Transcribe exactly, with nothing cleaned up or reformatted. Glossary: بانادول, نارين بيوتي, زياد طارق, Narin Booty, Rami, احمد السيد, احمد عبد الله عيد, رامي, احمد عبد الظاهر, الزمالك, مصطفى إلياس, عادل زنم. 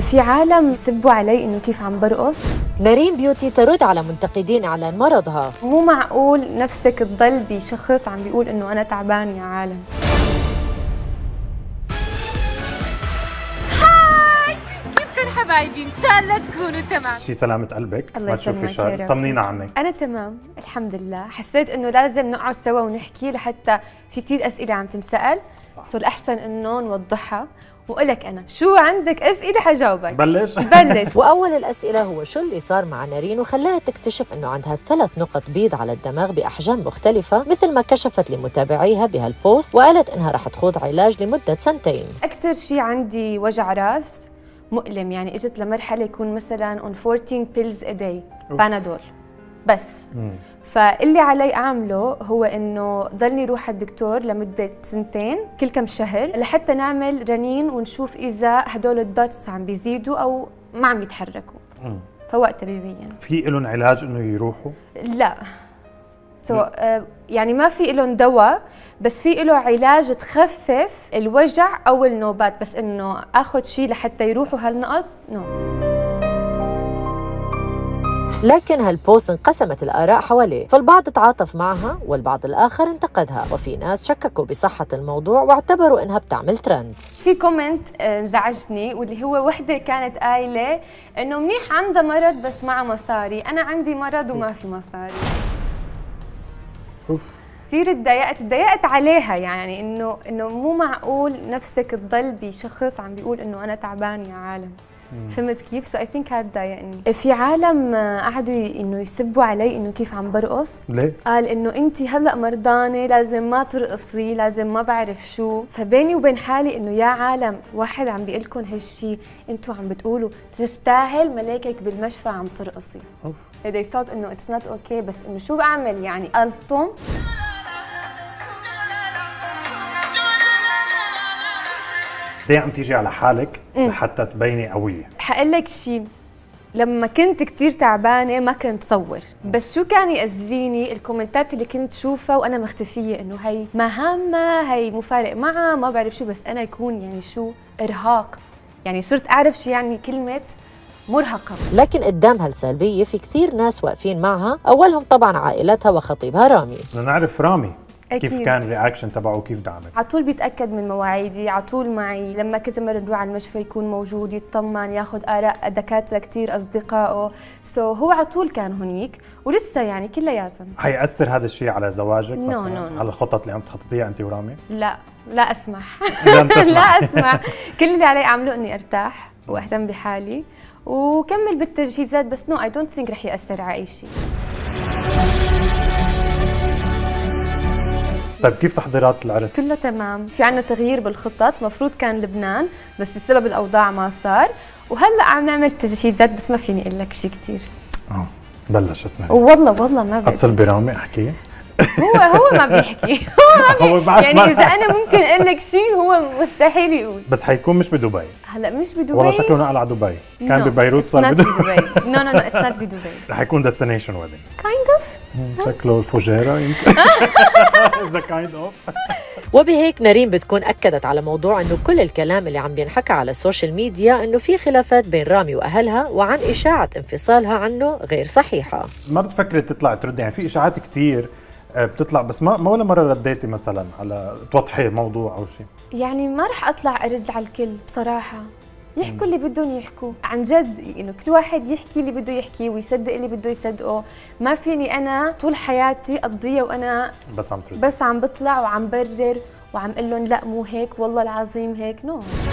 في عالم سبوا علي انه كيف عم برقص. نارين بيوتي ترد على منتقدين اعلان مرضها. مو معقول نفسك تضل بشخص عم بيقول انه انا تعبان يا عالم. هاي كيفكم حبايبي؟ ان شاء الله تكونوا تمام. شي سلامة قلبك، الله يسلمك يا رب. طمنينا عنك. انا تمام الحمد لله، حسيت انه لازم نقعد سوا ونحكي لحتى في كثير اسئلة عم تنسأل، سو الاحسن انه نوضحها. وقلك أنا شو عندك أسئلة حجاوبك. بلش بلش. وأول الأسئلة هو شو اللي صار مع نارين وخلاها تكتشف أنه عندها ثلاث نقط بيض على الدماغ بأحجام مختلفة، مثل ما كشفت لمتابعيها بهالبوست، وقالت أنها رح تخوض علاج لمدة سنتين. أكثر شيء عندي وجع راس مؤلم، يعني إجت لمرحلة يكون مثلاً on fourteen pills a day بانادول بس. مم. فاللي علي اعمله هو انه ضلني روح على الدكتور لمده سنتين كل كم شهر لحتى نعمل رنين ونشوف اذا هدول الدوتس عم بيزيدوا او ما عم يتحركوا. مم. فوقتها ببين في لهم علاج انه يروحوا؟ لا سو so, آه, يعني ما في لهم دواء، بس في له علاج تخفف الوجع او النوبات، بس انه اخذ شيء لحتى يروحوا هالنقص نو no. لكن هالبوست انقسمت الآراء حواليه، فالبعض تعاطف معها والبعض الآخر انتقدها، وفي ناس شككوا بصحة الموضوع واعتبروا إنها بتعمل ترند. في كومنت انزعجني واللي هو وحدة كانت قايلة إنه منيح عندها مرض بس مع مصاري، أنا عندي مرض وما في مصاري. أوف. كثير اتضايقت، اتضايقت عليها، يعني إنه إنه مو معقول نفسك تضل بشخص عم بيقول إنه أنا تعبان يا عالم. فهمت كيف؟ سو اي ثينك هاد ضايقني. في عالم قعدوا انه يسبوا علي انه كيف عم برقص. ليه؟ قال انه انت هلا مرضانه لازم ما ترقصي، لازم ما بعرف شو. فبيني وبين حالي انه يا عالم، واحد عم بيقول لكم هالشيء انتم عم بتقولوا تستاهل ملايكك بالمشفى عم ترقصي. اوف. they thought انه اتس نوت اوكي، بس انه شو بعمل يعني؟ الطم ليه عم تيجي على حالك لحتى تبيني قوية؟ حقول لك شيء، لما كنت كثير تعبانة ما كنت صور، بس شو كان يأذيني الكومنتات اللي كنت شوفها وأنا مختفية، إنه هي ما هامة، هي مفارق معها، ما بعرف شو، بس أنا يكون يعني شو إرهاق، يعني صرت أعرف شو يعني كلمة مرهقة. لكن قدام هالسلبية في كثير ناس واقفين معها، أولهم طبعاً عائلتها وخطيبها رامي. بدنا نعرف رامي أكيد. كيف كان الرياكشن تبعه وكيف دعمك؟ على طول بيتاكد من مواعيدي، على طول معي لما كذا مره نروح على المشفى يكون موجود يطمن، ياخذ اراء دكاتره كثير اصدقائه، سو so هو على طول كان هنيك ولسه يعني كلياتهم. حيأثر هذا الشيء على زواجك no, مثلا no, no. على الخطط اللي عم تخططيها انت ورامي؟ لا لا اسمح لا اسمح كل اللي علي اعمله اني ارتاح واهتم بحالي وكمل بالتجهيزات، بس نو اي دونت ثينك رح ياثر على اي شيء. طيب كيف تحضيرات العرس؟ كله تمام، في عنا تغيير بالخطط، مفروض كان لبنان بس بسبب الأوضاع ما صار، وهلأ عم نعمل تجهيزات، بس ما فيني أقول لك شيء كثير. اه بلشت نهاية. والله والله ما بقدر. أتصل برامي أحكي؟ هو هو ما بيحكي، هو ما بيحكي، يعني إذا أنا ممكن أقول لك شيء هو مستحيل يقول. بس حيكون مش بدبي. هلأ مش بدبي؟ والله شكله نقل على دبي، كان no. ببيروت صار بدبي. نو نو نو اتس نوت بدبي. رح يكون ديستنيشن ويدنج. كايند اوف. شكله الفجيرة يمكن ذا كايند اوف. وبهيك نارين بتكون اكدت على موضوع انه كل الكلام اللي عم بينحكى على السوشيال ميديا انه في خلافات بين رامي واهلها وعن اشاعه انفصالها عنه غير صحيحه. ما بتفكري تطلع ترد؟ يعني في اشاعات كثير بتطلع، بس ما ما ولا مره رديتي مثلا على توضحي موضوع او شيء؟ يعني ما رح اطلع ارد على الكل بصراحه، يحكوا اللي بدهم يحكوا عن جد، انه يعني كل واحد يحكي اللي بده يحكيه ويصدق اللي بده يصدقه. ما فيني انا طول حياتي اقضيها وانا بس عم ترد، بس عم بطلع وعم برر وعم قول لهم لا مو هيك والله العظيم هيك نو no.